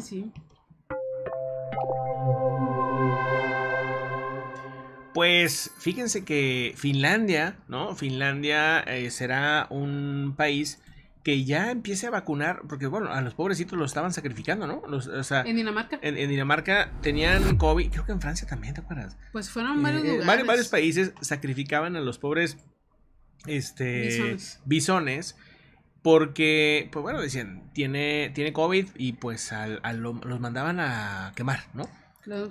Sí. Pues fíjense que Finlandia, ¿no? Finlandia será un país que ya empiece a vacunar, porque bueno, a los pobrecitos los estaban sacrificando, ¿no? O sea, en Dinamarca. En Dinamarca tenían COVID, creo que en Francia también, ¿te acuerdas? Pues fueron varios lugares. Varios países sacrificaban a los pobres bisones. Porque, pues bueno, decían, tiene COVID y pues los mandaban a quemar, ¿no?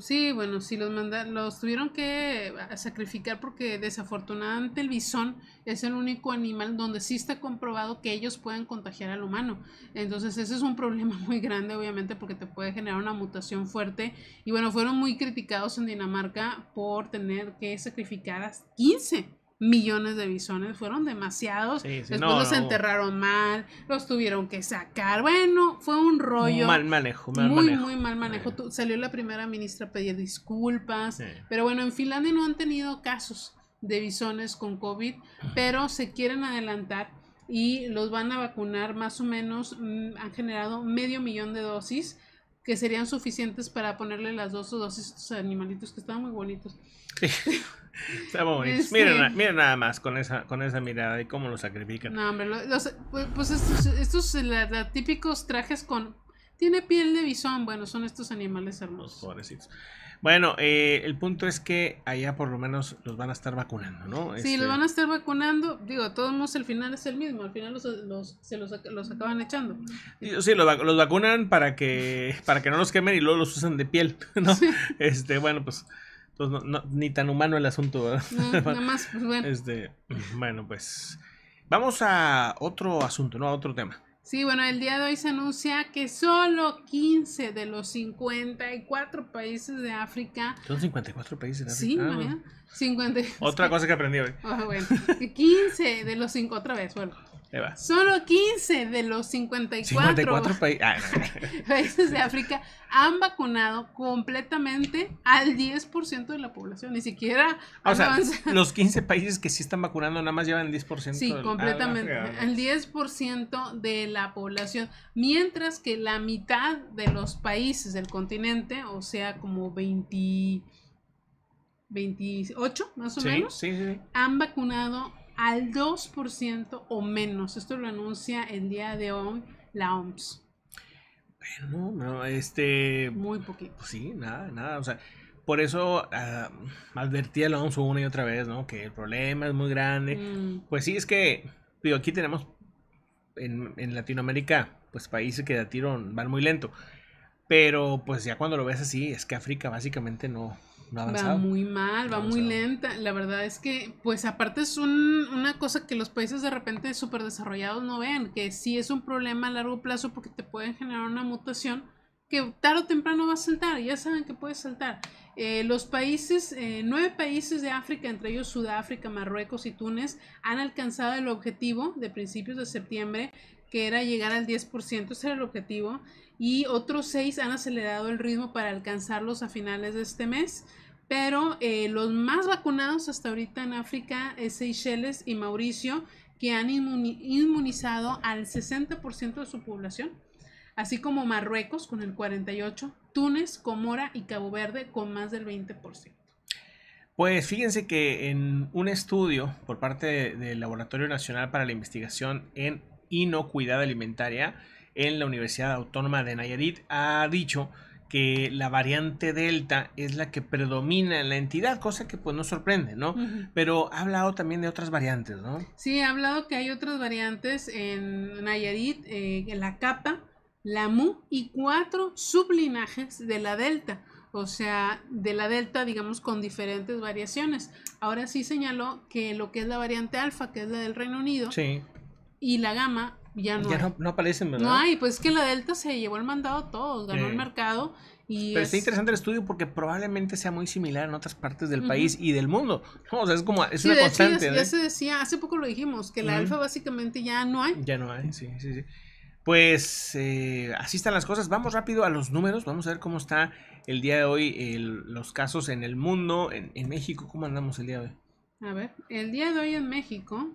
Sí, bueno, sí, los tuvieron que sacrificar porque desafortunadamente el bisón es el único animal donde sí está comprobado que ellos pueden contagiar al humano. Entonces ese es un problema muy grande, obviamente, porque te puede generar una mutación fuerte. Y bueno, fueron muy criticados en Dinamarca por tener que sacrificar a 15 millones de bisones, fueron demasiados. Sí, sí, después los enterraron mal, los tuvieron que sacar. Bueno, fue un rollo. Muy mal manejo. Salió la primera ministra a pedir disculpas. Sí. Pero bueno, en Finlandia no han tenido casos de bisones con COVID, pero se quieren adelantar y los van a vacunar más o menos. Han generado 500,000 de dosis que serían suficientes para ponerle las dos dosis a estos animalitos que estaban muy bonitos. Sí. Está bonito. Miren nada más con esa mirada y cómo lo sacrifican. No, hombre, pues estos típicos trajes con... Tiene piel de bisón. Bueno, son estos animales hermosos. Los pobrecitos. Bueno, el punto es que allá por lo menos los van a estar vacunando, ¿no? Sí, los van a estar vacunando. Digo, todos modos el final es el mismo. Al final los acaban echando. Sí, los vacunan para que no los quemen y luego los usan de piel, ¿no? Sí. Bueno, pues... Pues no, ni tan humano el asunto, ¿verdad? No, nada más, pues bueno. Bueno, pues vamos a otro asunto, ¿no? A otro tema. Sí, bueno, el día de hoy se anuncia que solo 15 de los 54 países de África... ¿Son 54 países de África? Sí, imagínate. 50... Otra cosa que aprendí hoy. Oh, bueno, 15 de los 5, otra vez, bueno. Solo 15 de los 54 países de África han vacunado completamente al 10% de la población, ni siquiera avanzado. Los 15 países que sí están vacunando nada más llevan el 10%. Sí, completamente, el 10% de la población, mientras que la mitad de los países del continente, o sea, como 28 más o menos, han vacunado al 2% o menos. Esto lo anuncia el día de hoy la OMS. Bueno, no, muy poquito. Sí, nada, o sea, por eso advertí a la OMS una y otra vez, ¿no? Que el problema es muy grande. Pues sí, es que, digo, aquí tenemos en Latinoamérica, pues países que de a tiro van muy lento, pero pues ya cuando lo ves así, es que África básicamente no ha avanzado. Va muy mal, va muy lenta. La verdad es que, pues aparte es una cosa que los países de repente súper desarrollados no ven, que sí es un problema a largo plazo porque te pueden generar una mutación que tarde o temprano va a saltar, ya saben que puede saltar. Los países, 9 países de África, entre ellos Sudáfrica, Marruecos y Túnez, han alcanzado el objetivo de principios de septiembre, que era llegar al 10%, ese era el objetivo, y otros 6 han acelerado el ritmo para alcanzarlos a finales de este mes, pero los más vacunados hasta ahorita en África es Seychelles y Mauricio, que han inmunizado al 60% de su población, así como Marruecos con el 48%, Túnez, Comora y Cabo Verde con más del 20%. Pues fíjense que en un estudio por parte del Laboratorio Nacional para la Investigación en Inocuidad Alimentaria en la Universidad Autónoma de Nayarit ha dicho que la variante Delta es la que predomina en la entidad, cosa que pues nos sorprende, ¿no? Pero ha hablado también de otras variantes, ¿no? Sí, ha hablado que hay otras variantes en Nayarit, la Kappa, la Mu y 4 sublinajes de la Delta. O sea, de la Delta, digamos, con diferentes variaciones. Ahora sí señaló que lo que es la variante Alfa, que es la del Reino Unido, y la Gamma ya no aparecen, ¿verdad? No hay, pues que la Delta se llevó el mandado a todos, ganó el mercado. Y pero está interesante el estudio porque probablemente sea muy similar en otras partes del país y del mundo. O sea, es una constante. Ya se decía, hace poco lo dijimos, que la Alfa básicamente ya no hay. Ya no hay, sí. Pues así están las cosas. Vamos rápido a los números, vamos a ver cómo está el día de hoy los casos en el mundo, en México. ¿Cómo andamos el día de hoy? A ver, el día de hoy en México...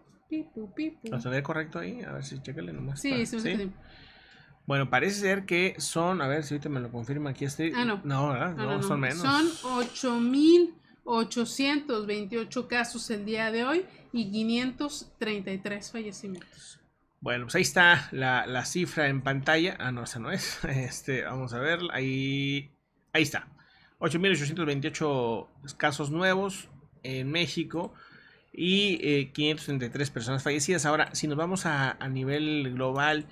¿Lo se ve correcto ahí? A ver si chécale nomás. Sí, Bueno, parece ser que son, a ver si ahorita me lo confirma aquí este. Ah, no. No, son menos. Son 8,828 casos el día de hoy y 533 fallecimientos. Bueno, pues ahí está la cifra en pantalla. Ah, no, esa no es. Vamos a ver, ahí está. 8,828 casos nuevos en México y 533 personas fallecidas. Ahora, si nos vamos a nivel global,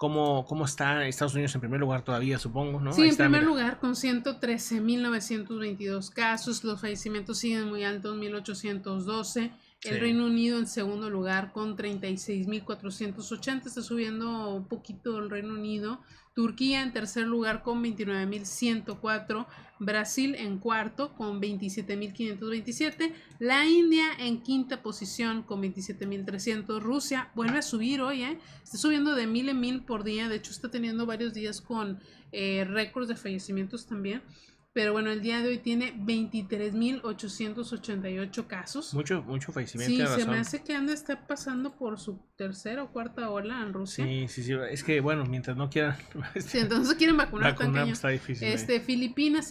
¿Cómo está Estados Unidos en primer lugar todavía, supongo, no? Sí, ahí está, en primer lugar, con 113,922 casos. Los fallecimientos siguen muy altos, 1,812. El Reino Unido en segundo lugar con 36,480. Está subiendo un poquito el Reino Unido. Turquía en tercer lugar con 29,104. Brasil en cuarto con 27,527. La India en quinta posición con 27,300. Rusia vuelve a subir hoy, está subiendo de 1,000 en 1,000 por día. De hecho, está teniendo varios días con récords de fallecimientos también. Pero bueno, el día de hoy tiene 23,888 casos. Mucho fallecimiento. Sí, se me hace que anda está pasando por su tercera o cuarta ola en Rusia. Sí. Es que bueno, mientras no quieran. Sí, entonces quieren vacunar está difícil. Filipinas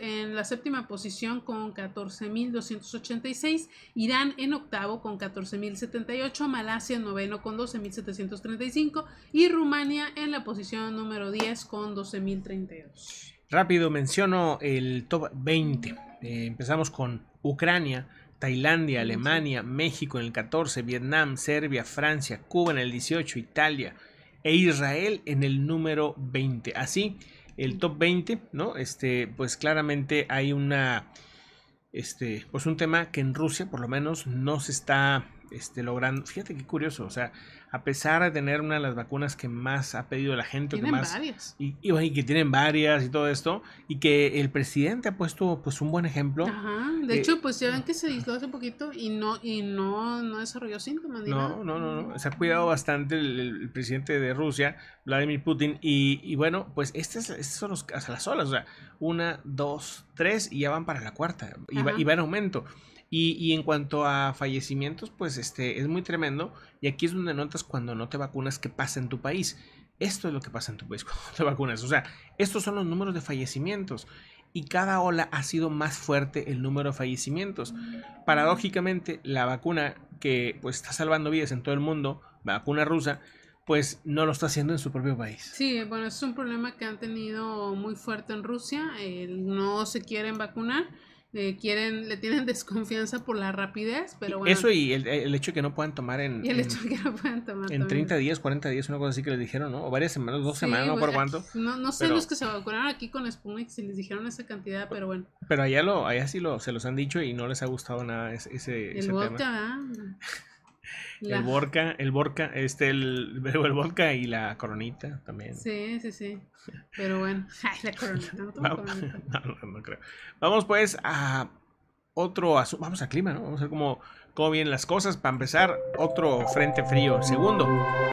en la séptima posición con 14,286. Irán en octavo con 14,078. Malasia en noveno con 12,735. Y Rumania en la posición número 10 con 12,032. Rápido menciono el top 20. Empezamos con Ucrania, Tailandia, Alemania, México en el 14, Vietnam, Serbia, Francia, Cuba en el 18, Italia e Israel en el número 20. Así, el top 20, ¿no? Pues claramente hay un tema que en Rusia por lo menos no se está logrando. Fíjate qué curioso, o sea, a pesar de tener una de las vacunas que más ha pedido la gente, tienen que más, varias. Y que tienen varias y todo esto, y que el presidente ha puesto pues un buen ejemplo. Ajá, de hecho pues ya ven que se aisló hace poquito y no desarrolló síntomas ni nada. No, se ha cuidado bastante el presidente de Rusia, Vladimir Putin, y bueno, pues estas son las olas, o sea, 1, 2, 3 y ya van para la cuarta, y va en aumento. Y en cuanto a fallecimientos, pues es muy tremendo, y aquí es donde notas cuando no te vacunas qué pasa en tu país. Esto es lo que pasa en tu país cuando te vacunas, o sea, estos son los números de fallecimientos, y cada ola ha sido más fuerte el número de fallecimientos. Paradójicamente, la vacuna que pues está salvando vidas en todo el mundo, la vacuna rusa, pues no lo está haciendo en su propio país. Sí, bueno, es un problema que han tenido muy fuerte en Rusia, no se quieren vacunar. Le tienen desconfianza por la rapidez, pero bueno. Eso y el hecho de que no puedan tomar en 30 días, 40 días, una cosa así que les dijeron, ¿no? O varias semanas, 2 semanas, no por cuánto. No sé, pero los que se vacunaron aquí con Sputnik si les dijeron esa cantidad, pero bueno. Pero allá sí se los han dicho y no les ha gustado nada ese vodka, tema. El vodka y la coronita también. Sí. Pero bueno, la coronita, coronita. No creo. Vamos pues a otro asunto. Vamos al clima, ¿no? Vamos a ver cómo vienen las cosas. Para empezar, otro frente frío. Segundo.